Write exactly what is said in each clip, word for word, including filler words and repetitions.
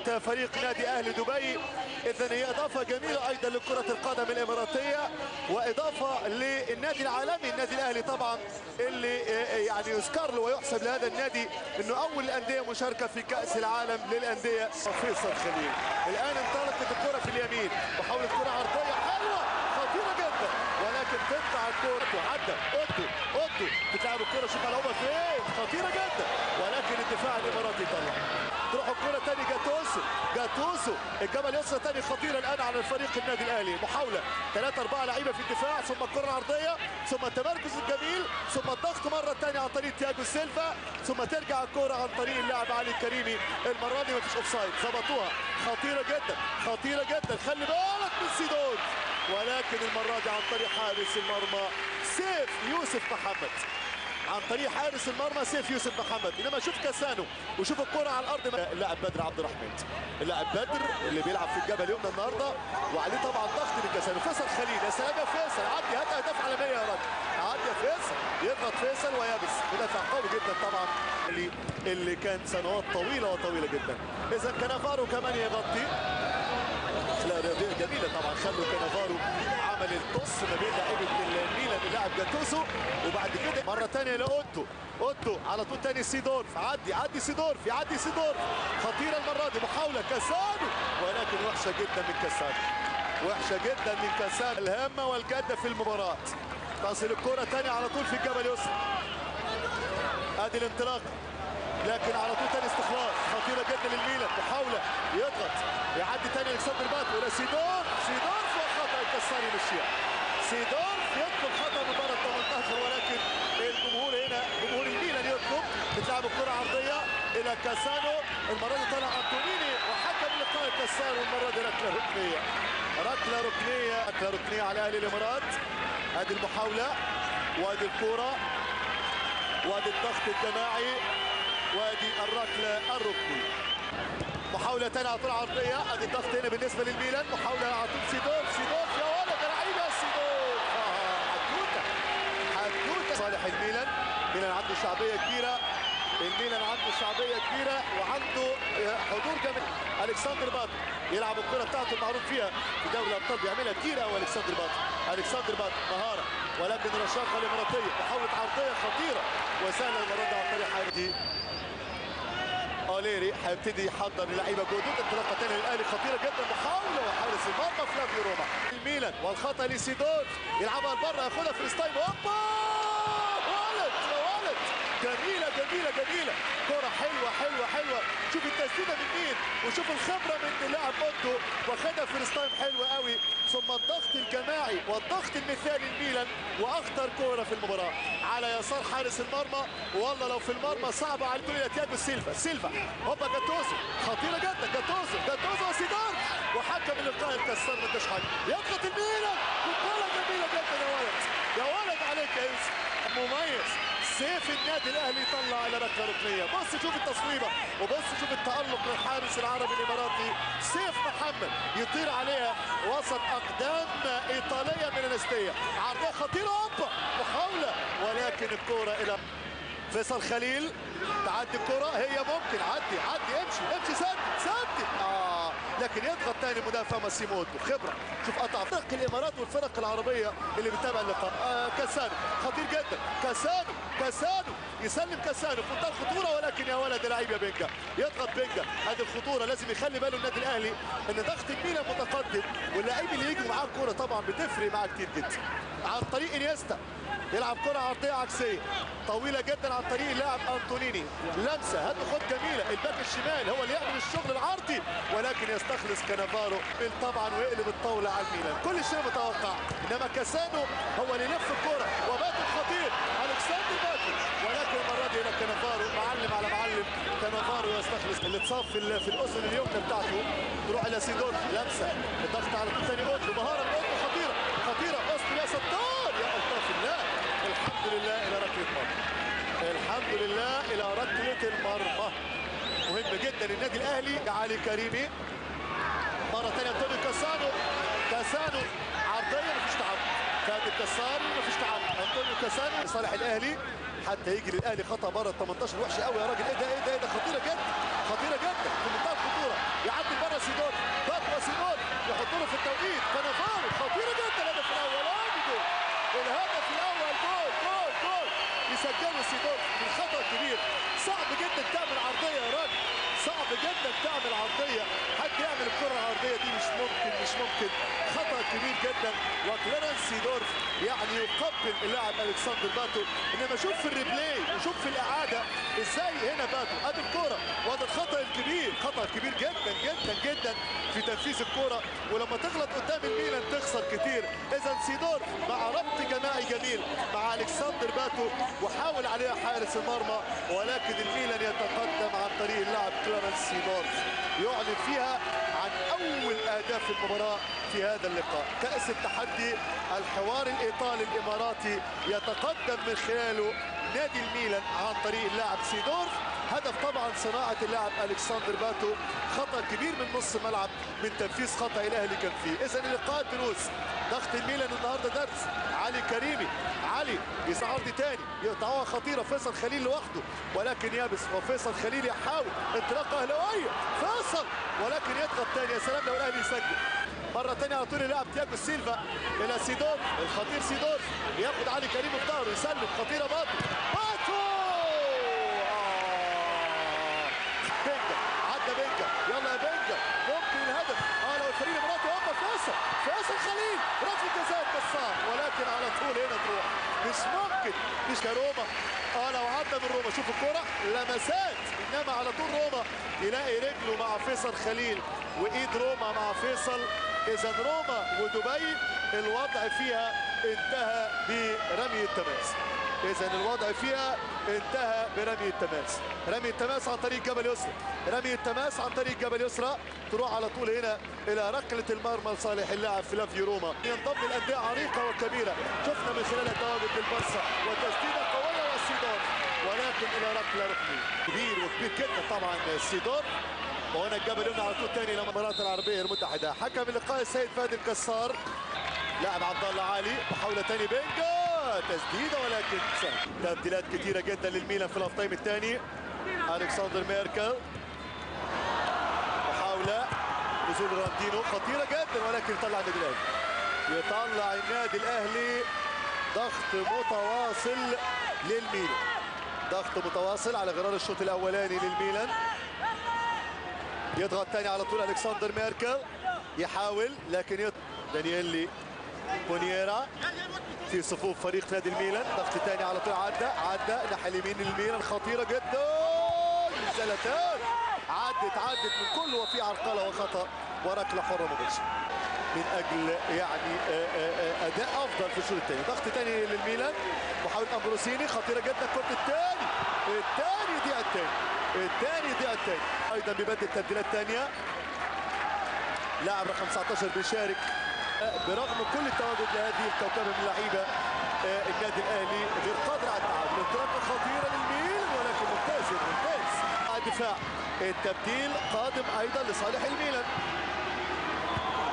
مباراة فريق نادي أهلي دبي. إذن هي إضافة جميلة أيضا لكرة القدم الإماراتية وإضافة للنادي العالمي النادي الأهلي طبعا اللي يعني يذكر له ويحسب لهذا النادي أنه أول الأندية مشاركة في كأس العالم للأندية. فيصل خليل الآن انطلقت الكرة في اليمين وحاولت كرة عرضية حلوة خطيرة جدا ولكن تقطع الكرة وعدى أوتو أوتو بتلعب الكرة. شوف ملعوبة فين خطيرة جدا ولكن الدفاع الإماراتي طلع. تروح الكرة تاني جاتوسو جاتوسو الجبهة اليسرى تاني خطيرة الآن على الفريق النادي الأهلي. محاولة ثلاثة أربعة لعيبة في الدفاع ثم الكرة العرضية ثم التمركز الجميل ثم الضغط مرة تانية عن طريق تياجو سيلفا ثم ترجع الكرة عن طريق اللاعب علي كريمي. المرة دي مفيش أوفسايد ظبطوها خطيرة جدا خطيرة جدا خلي بالك من سيدورف ولكن المرة دي عن طريق حارس المرمى سيف يوسف محمد. عن طريق حارس المرمى سيف يوسف محمد. انما شوف كاسانو وشوف الكره على الارض. اللاعب بدر عبد الرحمن اللاعب بدر اللي بيلعب في الجبهه اليمنى النهارده وعليه طبعا ضغط من كاسانو. فيصل خليل يا سلام يا فيصل عدي هات اهداف عالميه يا راجل عدي يا فيصل يضغط فيصل ويابس مدافع قوي جدا طبعا اللي اللي كان سنوات طويله وطويله جدا. اذا كانافارو كمان يغطي لا رياضيه جميله طبعا خلوا كانافارو عمل القص ما بين لاعيبه الميلان اللاعب جاتوسو وبعد كده مره ثانيه لاوتو اوتو على طول ثاني سيدورف عدي عدي سيدورف يعدي سيدورف خطيره المره دي. محاوله كاسانو ولكن وحشه جدا من كاسانو وحشه جدا من كاسانو الهامه والجاده في المباراه. تصل الكره ثاني على طول في الجبهه اليسرى ادي الانطلاق لكن على طول تاني استخلاص خطيره جدا للميلان. محاوله يضغط يعدي تاني الكسندر باتو ولا سيدورف سيدورف وخطا الكساني مشيها سيدورف يطلب خطا من بره الثمنتاشر ولكن الجمهور هنا جمهور الميلان يطلب بتلعب الكره عرضيه الى كاسانو. المره دي طلع انتونيني وحكم لقاء كاسانو المره دي ركله ركنيه ركله ركنيه ركله ركنيه على اهلي الامارات. ادي المحاوله وادي الكوره وادي الضغط الجماعي وادي الركله الركنيه. محاوله ثانيه على طول عرضيه ادي الضغط هنا بالنسبه للميلان. محاوله على طول سيدورف سيدورف يا ولد يا لعيب يا سيدورف حدوته حدوته صالح الميلان. الميلان عنده شعبيه كبيره الميلان عنده شعبيه كبيره وعنده حضور جميل. الكسندر باتو يلعب الكره بتاعته المعروف فيها في دوري الابطال بيعملها كتير قوي الكسندر باتو الكسندر باتو مهاره ولكن رشاقه الاماراتيه. محاوله عرضيه خطيره وسهله المره دي على الطريق حاجه أوليري هيبتدي يحضر لعيبه جدد. انطلاقه ثانيه للاهلي خطيره جدا محاوله وحارس المرمى فلافيو روما. الميلان والخطا لسيدورف يلعبها لبره ياخدها فريز تايم هوبا ولد يا ولد جميله جميله جميله كره حلوه حلوه حلوه. شوف التسديده من مين وشوف الخبره من اللاعب اوتو واخدها فريز تايم حلوه قوي ثم الضغط الجماعي والضغط المثالي لميلان واخطر كوره في المباراه على يسار حارس المرمى. والله لو في المرمى صعبه على طول تياجو سيلفا سيلفا هوبا جاتوسو خطيره جدا جاتوسو جاتوسو وسيدار وحكم اللقاء الكسر ما اداش حاجه يضغط الميلان والكوره جميله جدا يا ولد يا ولد عليك يا يوسف مميز. سيف النادي الاهلي طلع على ركله ركنيه بص شوف التصويبه وبص شوف التالق للحارس العربي الاماراتي سيف محمد يطير عليها وسط اقدام ايطاليه ميلانستيه عرضيه خطيره هوبا محاوله ولكن الكوره الى فيصل خليل تعدي الكوره هي ممكن عدي عدي امشي امشي سدد سدد اه لكن يضغط تاني مدافع ماسيموتو خبره. شوف قطع فرق الامارات والفرق العربيه اللي بتتابع اللقاء. آه كاسانو خطير جدا كاسانو كاسانو يسلم كاسانو في منتهى الخطوره ولكن يا ولد لعيب يا بنجا يضغط بنجا هذه الخطوره لازم يخلي باله النادي الاهلي ان ضغط الميلان متقدم واللاعبين اللي يجوا معاه الكوره طبعا بتفرق معاه كتير جدا. عن طريق انيستا يلعب كره عرضيه عكسيه طويله جدا عن طريق اللاعب انتونيني لمسه هات خد جميله الباك الشمال هو اللي يعمل الشغل العرضي ولكن يستخلص كانافارو طبعا ويقلب الطاوله على الميلان كل شيء متوقع. انما كاسانو هو اللي لف الكره وباتو خطير الكساندر باتو ولكن المره دي هنا كانافارو معلم على معلم كانافارو يستخلص اللي اتصاب في, في الاذن اليمنى بتاعته تروح الى سيدورف لمسه الضغط على الثاني اوتو مهاره اوتو خطيره خطيره اصل يا ستار يا الطاف الله الحمد لله إلى ركلة مرمى الحمد لله إلى ركلة المرمى. مهم جدا النادي الأهلي علي كريمي مرة ثانية أنطونيو كاسانو كاسانو عرضية مفيش تعامل فادي كاسانو مفيش تعامل أنطونيو كاسانو لصالح الأهلي حتى يجي للأهلي خطأ بره ال تمنتاشر وحشة قوي يا راجل إيه ده إيه ده إيه ده خطيرة جدا خطيرة جدا في منتهى الخطورة سيدورف، ضربة سيدورف يحط له في التوقيت. كانافارو خطيرة جدا. الهدف الأول جول، الهدف الأول جول جول جول يسجله سيدورف من خطأ كبير. صعب جدا تعمل عرضية يا راجل، صعب جدا تعمل عرضية، حد يعمل الكرة العرضية دي مش ممكن مش ممكن. خطأ كبير جدا، وكلارنس سيدورف يعني يقبل اللاعب الكسندر باتو. انما شوف في الريبلاي وشوف في الإعادة ازاي هنا باتو ادي الكرة، وهذا الخطأ الكبير خطأ كبير جدا جدا جدا في تنفيذ الكرة. ولما تغلط قدام الميلان تخسر كتير. اذا سيدورف مع ربط جماعي جميل مع الكسندر باتو وحاول عليها حارس المرمى، ولكن الميلان يتقدم عن طريق اللاعب كلارنس سيدورف، يعلن فيها عن اول اهداف المباراة في هذا اللقاء. كأس التحدي، الحوار الإيطالي الإماراتي يتقدم من خلاله نادي الميلان عن طريق اللاعب سيدورف. هدف طبعا صناعة اللاعب ألكسندر باتو، خطأ كبير من نص ملعب من تنفيذ خطأ الأهلي كان فيه. إذا اللقاء دروس، ضغط الميلان النهارده درس. علي كريمي، علي يسعرض تاني، يقطعوها خطيرة فيصل خليل لوحده، ولكن يابس. وفيصل خليل يحاول انطلاقة أهلاوية، فيصل ولكن يضغط تاني. يا سلام لو الأهلي يسجل مرة تانية. على طول اللاعب تياجو سيلفا إلى سيدورف، الخطير سيدورف ياخد علي كريمي في ظهره يسلم، خطيرة باتو باتو آه. بنجا عدى بنجا، يلا يا بنجا ممكن الهدف. اه لو الفريق الإماراتي وقف فيصل، فيصل خليل ركلة جزاء كسار، ولكن على طول هنا تروح مش ممكن. مش كروما اه لو عدى من روما، شوف الكرة لمسات، انما على طول روما يلاقي رجله مع فيصل خليل وايد روما مع فيصل. إذا روما ودبي الوضع فيها انتهى برمي التماس. إذا الوضع فيها انتهى برمي التماس، رمي التماس عن طريق جبل يسرى، رمي التماس عن طريق جبل يسرى تروح على طول هنا إلى ركلة المرمى لصالح اللاعب فلافيو روما. ينضم للأندية عريقة وكبيرة، شفنا من خلالها تواجد البارسا وتسديدة قوية والسيدورف، ولكن إلى ركلة ركني كبير وكبير جدا طبعا السيدورف. وهنا الجبل يمنع على طول تاني للامارات العربيه المتحده. حكم اللقاء السيد فهد الكسار. لاعب عبد الله علي، محاوله تاني بنجا تسديده ولكن سهل. تبديلات كتيره جدا للميلان في الهاف تايم الثاني. الكسندر ميركل محاوله نزول رونالدينو خطيره جدا، ولكن يطلع النادي الاهلي، يطلع النادي الاهلي. ضغط متواصل للميلان، ضغط متواصل على غرار الشوط الاولاني للميلان. يضغط تاني على طول ألكسندر ميركل، يحاول لكن يضغط دانييلي بونيرا في صفوف فريق نادي الميلان. ضغط تاني على طول، عدى عدى ناحية اليمين الميلان خطيرة جدا. زلاتان عدت عدت من كل، وفي عرقلة وخطأ وركلة حرة مباشرة من أجل يعني أداء أفضل في الشوط الثاني. ضغط تاني للميلان، محاولة أمبروسيني خطيرة جدا. كرة الثاني الثاني يضيع الثاني الثاني ضيع الثاني. ايضا بيبدل تبديلات ثانيه. لاعب رقم تسعتاشر بيشارك برغم كل التواجد لهذه الكوكبه من اللعيبه. النادي الاهلي غير قادر على التعادل. انطلاقه خطيره للميل ولكن ممتازه ممتاز. الدفاع التبديل قادم ايضا لصالح الميلان.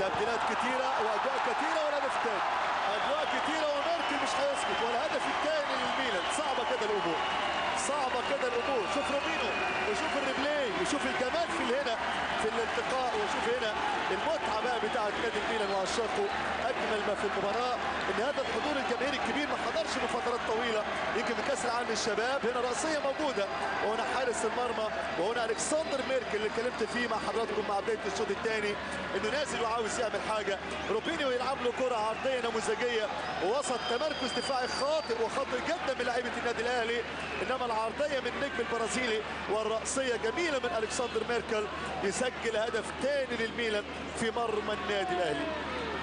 تبديلات كثيره واجواء كثيره والهدف الثاني. اجواء كثيره وميركل مش هيسكت، والهدف الثاني للميلان. صعبه كده الامور، صعبة كده الأمور. شوف روبينو وشوف الريبلاي وشوف الجمال في هنا في الالتقاء، وشوف هنا المتعة بقى بتاعة نادي الميلان وعشاقه. أجمل ما في المباراة إن هذا الحضور الجماهيري الكبير ما حضرش من فترات طويلة، يمكن من كأس العالم للشباب. هنا رأسية موجودة، وهنا حارس المرمى، وهنا ألكسندر ميركل اللي اتكلمت فيه مع حضراتكم مع بداية الشوط الثاني إنه نازل وعاوز يعمل حاجة. روبينو يلعب له كرة عرضية نموذجية وسط تمركز دفاعي خاطئ وخطر جدا من لاعيبة النادي الأهلي، إنما العرضية من النجم البرازيلي والرأسية جميلة من ألكسندر ميركل. يسجل هدف ثاني للميلان في مرمى النادي الأهلي،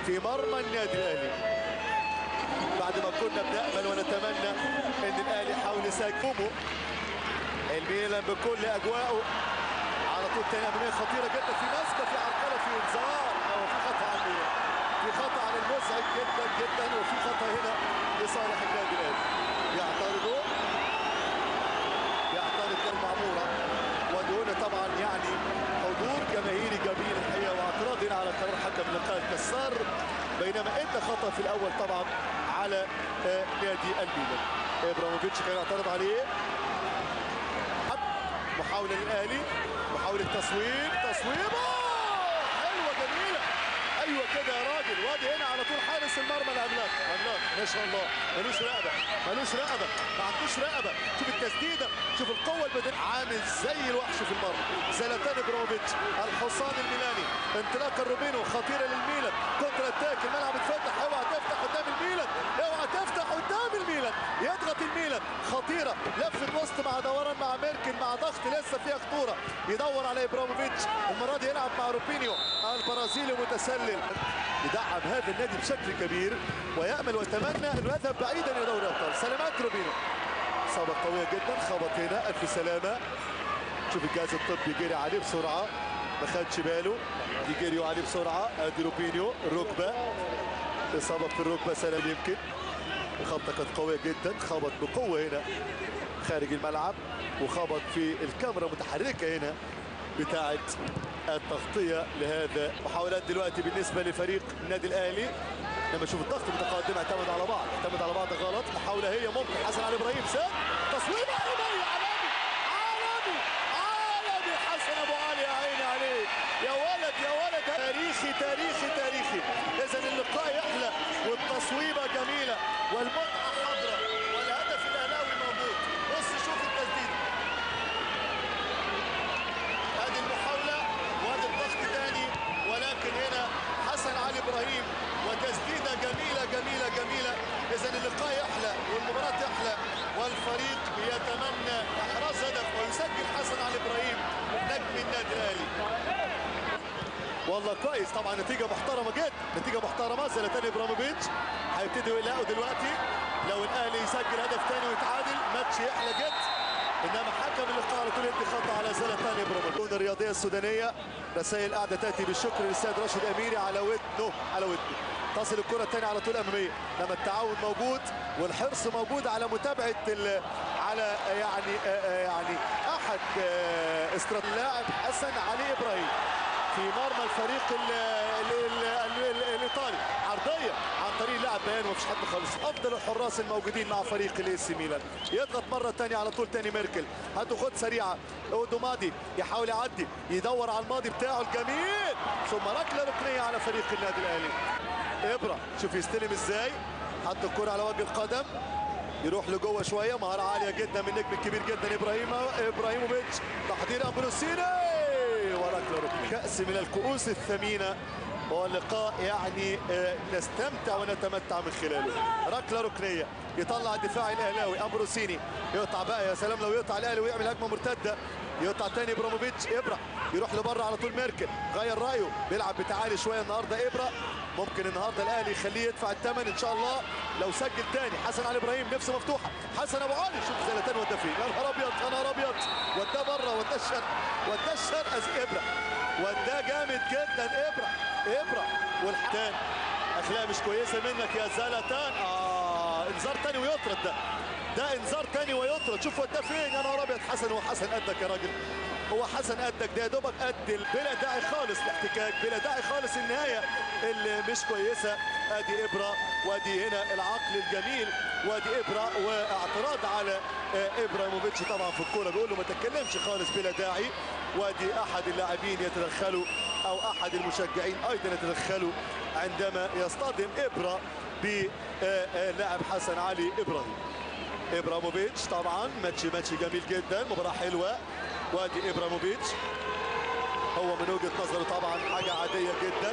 في مرمى النادي الأهلي. بعد ما كنا بنأمل ونتمنى إن الأهلي حاول يسجله، الميلان بكل أجواءه على طول تاني. أمنية خطيرة جدا، في ماسكة، في عرقلة، في انذار، أو في خطأ على الميلان، في خطأ على المسعد جدا جدا، وفي خطأ هنا لصالح النادي الأهلي. يعترضوا يعترض غير معمورة، ودهنا طبعا يعني حضور جماهيري جميل الحقيقة، واعتراض هنا على قرار حكم اللقاء الكسار، بينما أنت خطأ في الأول طبعا على نادي الميلان. إبراهيموفيتش كان يعترض عليه. محاولة للأهلي، محاولة تصويب، تصويبه ايوه كده يا راجل، وادي هنا على طول حارس المرمى العملاق، عملاق ما شاء الله، ملوش رقبه، ملوش رقبه، ما عندوش رقبه، شوف التسديده، شوف القوه البدنيه، عامل زي الوحش في المرمى، زلاتان ابراهيموفيتش، الحصان الميلاني، انطلاق الروبينو خطيره للميلان، كونتر اتاك، الملعب اتفتح، اوعى تفتح قدام الميلان، اوعى تفتح قدام الميلان، يضغط الميلان، خطيره، لفه وسط مع دوران مع ميركل، مع ضغط لسه فيها خطوره، يدور على ابراهيموفيتش، المره دي يلعب مع روبينيو، البرازيلي متسلل، يدعم هذا النادي بشكل كبير، ويأمل ويتمنى انه يذهب بعيدا الى دوري الابطال. سلامات روبينو، اصابه قويه جدا، خبط هنا، الف سلامه. شوف الجهاز الطبي جري عليه بسرعه، ما خدش باله، يجريوا عليه بسرعه. ادي روبينيو، الركبه، اصابه في الركبه، سلام يمكن، الخبطه كانت قويه جدا، خبط بقوه هنا خارج الملعب، وخبط في الكاميرا متحركه هنا بتاعه التغطيه لهذا. محاولات دلوقتي بالنسبه لفريق النادي الاهلي، لما اشوف الضغط متقدم اعتمد على بعض، اعتمد على بعض غلط، محاوله هي ممكن، حسن علي ابراهيم ساب، تصويب عالمي، عالمي عالمي حسن ابو علي، يا عيني عليك يا ولد يا ولد، تاريخي تاريخي تاريخي. اذا اللقاء يحلى والتصويبه جميله والمتعه حاضره والهدف الاهلاوي موجود. بص شوف التسديد، ادي المحاوله وادي الضغط تاني، ولكن هنا حسن علي ابراهيم وتسديده جميله جميله جميله. اذا اللقاء يحلى والمباراه تحلى والفريق يتمنى احراز هدف ويسجل حسن علي ابراهيم نجم النادي الاهلي. والله كويس، طبعا نتيجه محترمه جدا، نتيجه محترمه. زلاتان ابراهيموفيتش هيبتدي يلاقوا دلوقتي، لو الاهلي يسجل هدف ثاني ويتعادل ماتش يحلى جدا، انما حكم اللقاء على طول يدي خطا على زلاتان ابراهيموفيتش. الرياضيه السودانيه رسائل قاعده تاتي بالشكر للسيد راشد اميري على ودنه على ودنه. تصل الكره الثانيه على طول اماميه، لما التعاون موجود والحرص موجود على متابعه ال... على يعني يعني احد استراتيجيات اللاعب حسن علي ابراهيم في مرمى الفريق ال... ال... ال... ال... الايطالي. عرضيه عن طريق اللاعب بيان ومفيش حد خالص. افضل الحراس الموجودين مع فريق الاي سي ميلان. يضغط مره ثانيه على طول ثاني ميركل، هاتوا خد سريعه، اودو ماضي يحاول يعدي، يدور على الماضي بتاعه الجميل، ثم ركله ركنيه على فريق النادي الاهلي. ابره شوف يستلم ازاي، حط الكره على وجه القدم، يروح لجوه شويه، مهاره عاليه جدا من النجم الكبير جدا ابراهيم ابراهيموفيتش، تحضير امبروسيني وركله ركنيه. كاس من الكؤوس الثمينه، واللقاء يعني نستمتع ونتمتع من خلاله. ركله ركنيه يطلع الدفاع الاهلاوي امبروسيني، يقطع بقى، يا سلام لو يقطع الاهلي ويعمل هجمه مرتده، يقطع تاني ابراهيموفيتش، ابره يروح لبره على طول. ميركل غير رايه، بيلعب بتعالي شويه النهارده ابره، ممكن النهارده الاهلي يخليه يدفع الثمن ان شاء الله لو سجل تاني. حسن علي ابراهيم نفسه مفتوحه، حسن ابو علي، شوف زلاتان وداه فين، يا نهار ابيض يا نهار ابيض، وداه بره، وداه الشرق، وداه الشرق ابره، وداه جامد جدا ابره ابره والحكام اخلاق مش كويسه منك يا زلاتان. اه انذار تاني ويطرد، ده ده انذار تاني ويطرد، شوف وداه فين، يا نهار ابيض. حسن، هو حسن قدك يا راجل، هو حسن قدك، ده يا دوبك قد، بلا داعي خالص الاحتكاك، بلا داعي خالص النهايه اللي مش كويسه. ادي ابره، وادي هنا العقل الجميل، وادي ابره واعتراض على ابراهيموفيتش طبعا في الكوره، بيقول له ما تتكلمش خالص بلا داعي، وادي احد اللاعبين يتدخلوا او احد المشجعين ايضا يتدخلوا عندما يصطدم ابره بلاعب حسن علي ابراهيم. ابراهيموفيتش طبعا ماتش ماتش جميل جدا، مباراه حلوه. وادي ابراهيموفيتش هو من وجهه نظره طبعا حاجه عاديه جدا،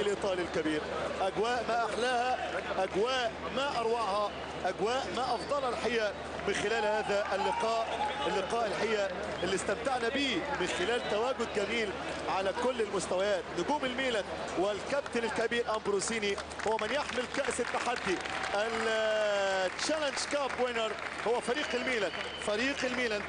الايطالي الكبير. اجواء ما احلاها، اجواء ما اروعها، اجواء ما افضلها الحقيقه من خلال هذا اللقاء، اللقاء الحقيقه اللي استمتعنا بيه من خلال تواجد جميل على كل المستويات. نجوم الميلان والكابتن الكبير امبروسيني هو من يحمل كاس التحدي التشالنج كاب وينر، هو فريق الميلان، فريق الميلان